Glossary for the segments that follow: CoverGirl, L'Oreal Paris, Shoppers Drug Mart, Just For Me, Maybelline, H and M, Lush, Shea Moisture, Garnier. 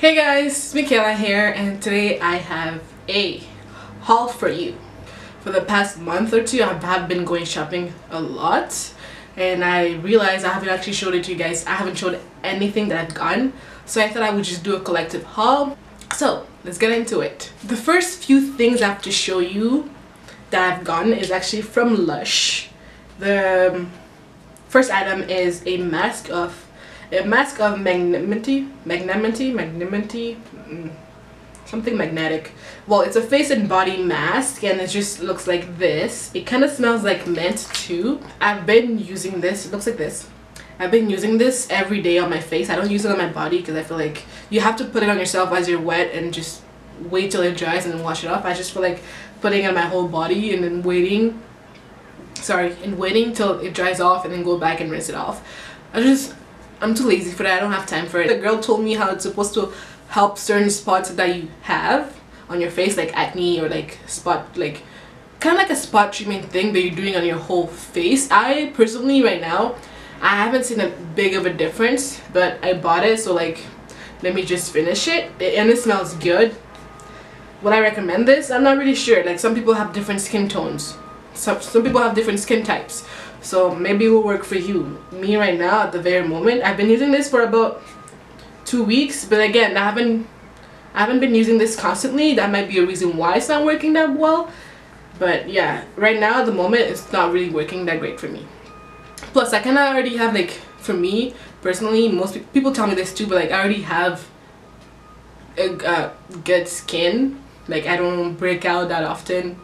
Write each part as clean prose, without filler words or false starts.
Hey guys, Michaela here, and today I have a haul for you. For the past month or two, I have been going shopping a lot, and I realized I haven't actually showed it to you guys. I haven't showed anything that I've gotten, so I thought I would just do a collective haul. So let's get into it. The first few things I have to show you that I've gotten is actually from Lush. The first item is a mask of magnetic. Well, it's a face and body mask, and it just looks like this. It kind of smells like mint too. I've been using this. It looks like this. I've been using this every day on my face. I don't use it on my body because I feel like you have to put it on yourself as you're wet and just wait till it dries and then wash it off. I just feel like putting it on my whole body and then waiting till it dries off and then go back and rinse it off. I'm too lazy for that. I don't have time for it. The girl told me how it's supposed to help certain spots that you have on your face, like acne or like spot, like kind of like a spot treatment thing that you're doing on your whole face. I personally right now, I haven't seen a big of a difference, but I bought it, so like let me just finish it. And it smells good. Would I recommend this? I'm not really sure. Like, some people have different skin tones. Some people have different skin types. So maybe it will work for you. Me right now, at the very moment, I've been using this for about 2 weeks, but again, I haven't been using this constantly. That might be a reason why it's not working that well. But yeah, right now at the moment, it's not really working that great for me. Plus, I kind of already have, like, for me personally, most people tell me this too, but like, I already have a good skin. Like, I don't break out that often.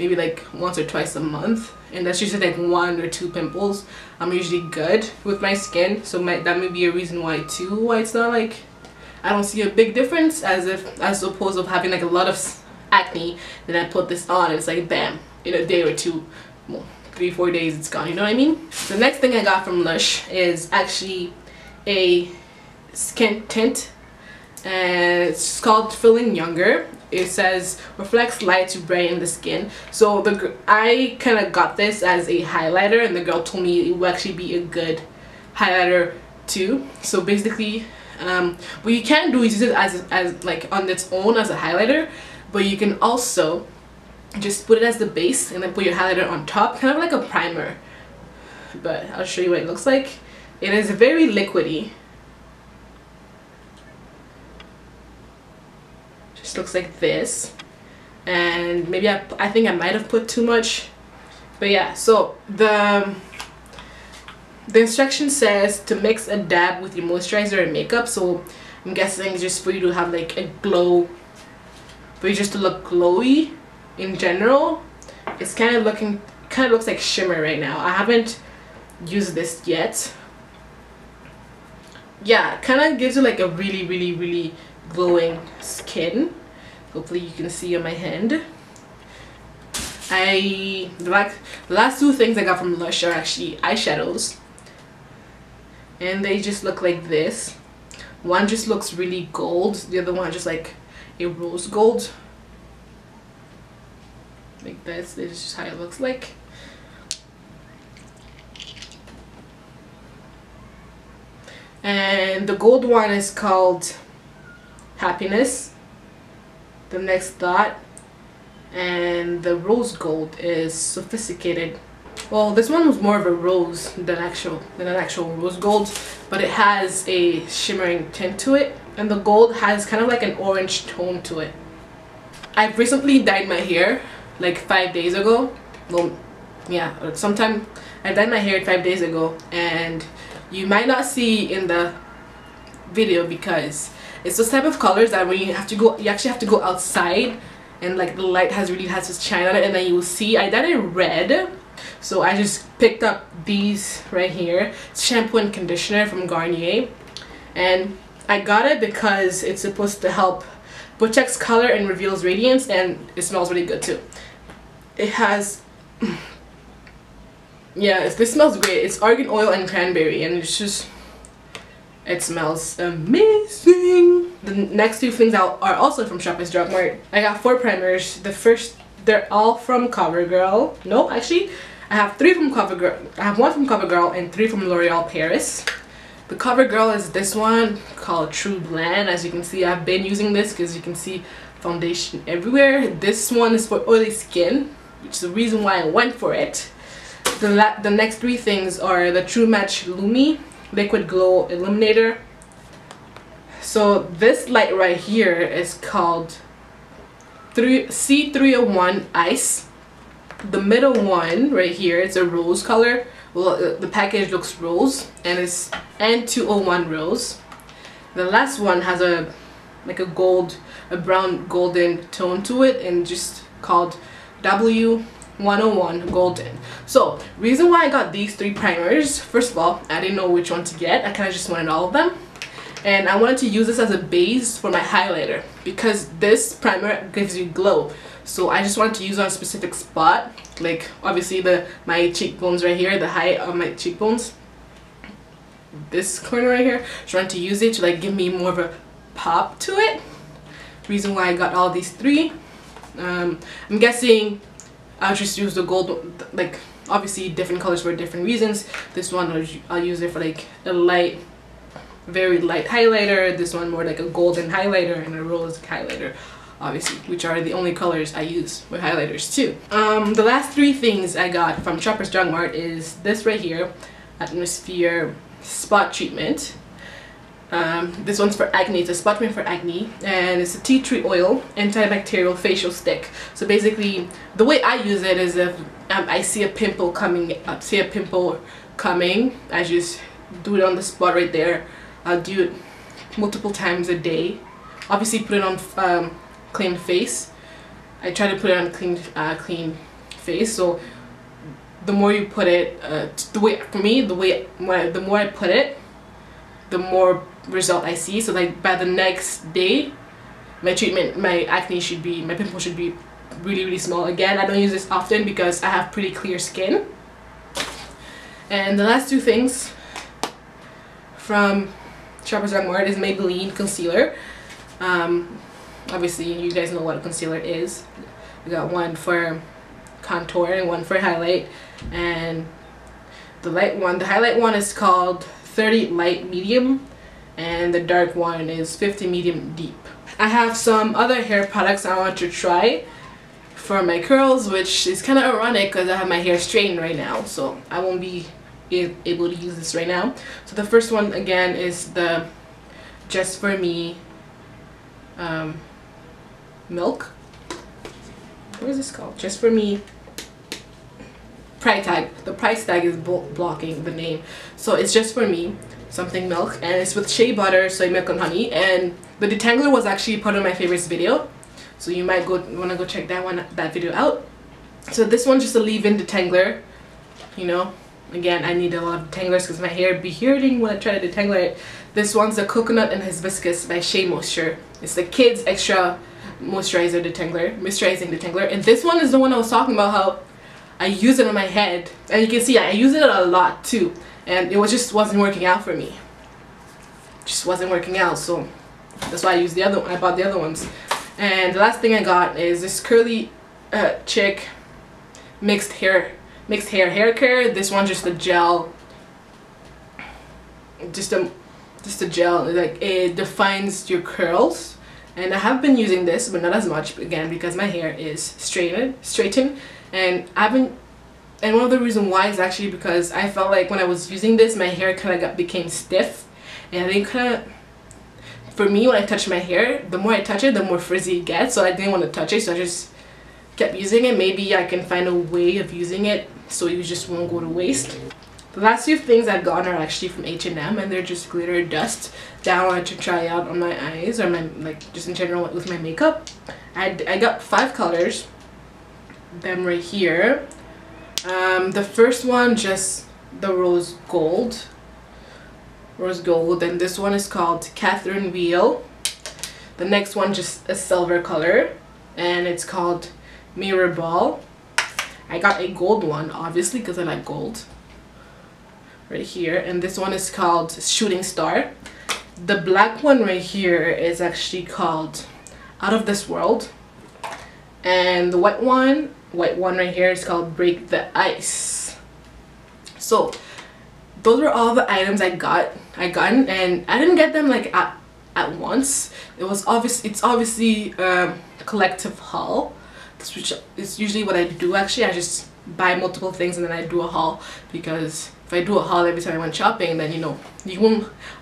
Maybe like once or twice a month, and that's usually like 1 or 2 pimples. I'm usually good with my skin, so that may be a reason why too, why it's not like, I don't see a big difference as opposed to having like a lot of acne. Then I put this on and it's like bam, in a day or two, well, 3-4 days, it's gone, you know what I mean? The next thing I got from Lush is actually a skin tint, and it's called Feeling Younger. It says reflects light to brighten the skin. So I kind of got this as a highlighter, and the girl told me it would actually be a good highlighter too. So basically, what you can do is use it as like on its own as a highlighter, but you can also just put it as the base and then put your highlighter on top, kind of like a primer. But I'll show you what it looks like. It is very liquidy. Looks like this, and maybe I think I might have put too much, but yeah. So the instruction says to mix a dab with your moisturizer and makeup, so I'm guessing it's just for you to have like a glow, for you just to look glowy in general. It's kind of looks like shimmer right now. I haven't used this yet. Yeah, kind of gives you like a really glowing skin. Hopefully you can see on my hand. The last two things I got from Lush are actually eyeshadows, and they just look like this. One just looks really gold, the other one just like a rose gold, like this. This is just how it looks like. And the gold one is called Happiness, The Next Thought, and the rose gold is Sophisticated. Well, this one was more of a rose than an actual rose gold, but it has a shimmering tint to it, and the gold has kind of like an orange tone to it. I've recently dyed my hair like 5 days ago. Well, yeah, sometime I dyed my hair 5 days ago, and you might not see in the video because it's those type of colors that when you actually have to go outside, and like the light really has to shine on it, and then you will see. I dyed it red, so I just picked up these right here. It's shampoo and conditioner from Garnier, and I got it because it's supposed to help protect color and reveals radiance, and it smells really good too. It has, yeah, this smells great. It's argan oil and cranberry, and it's just, it smells amazing. The next two things are also from Shoppers Drug Mart. I got 4 primers. They're all from CoverGirl. No, actually, I have 3 from CoverGirl. I have 1 from CoverGirl and 3 from L'Oreal Paris. The CoverGirl is this one called True Blend. As you can see, I've been using this because you can see foundation everywhere. This one is for oily skin, which is the reason why I went for it. The next three things are the True Match Lumi Liquid Glow Illuminator. So this light right here is called C301 Ice. The middle one right here is a rose color. Well, the package looks rose and it's N201 Rose. The last one has a like a gold, a brown golden tone to it, and just called W101 Golden. So reason why I got these three primers, first of all, I didn't know which one to get. I kind of just wanted all of them, and I wanted to use this as a base for my highlighter because this primer gives you glow. So I just wanted to use it on a specific spot, like obviously my cheekbones right here, the height of my cheekbones, this corner right here. Just wanted to use it to like give me more of a pop to it. Reason why I got all these three. I'm guessing I'll just use the gold, like obviously different colors for different reasons. This one I'll use it for like a light, very light highlighter. This one more like a golden highlighter and a rose highlighter, obviously, which are the only colors I use with highlighters too. The last three things I got from Shoppers Drug Mart is this right here, Atmosphere Spot Treatment. This one's for acne. It's a spot treatment for acne, and it's a tea tree oil antibacterial facial stick. So basically, the way I use it is if I see a pimple coming up, I just do it on the spot right there. I'll do it multiple times a day. Obviously, put it on clean face. I try to put it on clean face. So the more you put it, the more I put it, the more result I see. So like by the next day, my treatment, my pimple should be really, really small. Again, I don't use this often because I have pretty clear skin. And the last two things from Shoppers Drug Mart is Maybelline concealer. Obviously, you guys know what a concealer is. We got one for contour and one for highlight, and the highlight one is called 30 light medium, and the dark one is 50 medium deep. I have some other hair products I want to try for my curls, which is kind of ironic because I have my hair straightened right now, so I won't be able to use this right now. So the first one again is the Just For Me milk. What is this called? Just For Me price tag. The price tag is blocking the name, so it's Just For Me something milk, and it's with shea butter, soy milk, and honey. And the detangler was actually part of my favorites video, so you might want to go check that video out. So this one's just a leave-in detangler. You know, again, I need a lot of detanglers because my hair be hurting when I try to detangle it. This one's the Coconut and Hibiscus by Shea Moisture. It's the kids extra moisturizing detangler, and this one is the one I was talking about how I use it on my head, and you can see I use it a lot too, and it just wasn't working out for me. Just wasn't working out, so that's why I used the other one. I bought the other ones. And the last thing I got is this Curly Chick mixed hair hair care. This one's just a gel, just a gel, like it defines your curls. And I have been using this, but not as much, again, because my hair is straightened. And one of the reasons why is actually because I felt like when I was using this, my hair kind of became stiff, and I didn't for me, when I touch my hair, the more I touch it, the more frizzy it gets. So I didn't want to touch it, so I just kept using it. Maybe I can find a way of using it so you just won't go to waste. The last few things I've gotten are actually from H and M, and they're just glitter dust that I wanted to try out on my eyes, or my, like, just in general with my makeup. I got 5 colors. Them right here. The first one, just the rose gold, and this one is called Catherine Wheel. The next one, just a silver color, and it's called Mirror Ball. I got a gold one, obviously, because I like gold. Right here, and this one is called Shooting Star. The black one right here is actually called Out of This World, and the white one right here is called Break the Ice. So those were all the items I got, and I didn't get them like at once. It was obvious. It's obviously a collective haul, which is usually what I do. Actually, I just buy multiple things and then I do a haul, because if I do a haul every time I went shopping, then you know,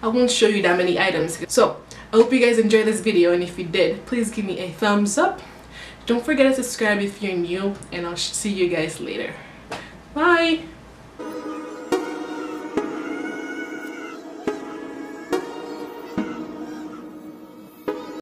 I won't show you that many items. So I hope you guys enjoyed this video, and if you did, please give me a thumbs up. Don't forget to subscribe if you're new, and I'll see you guys later. Bye.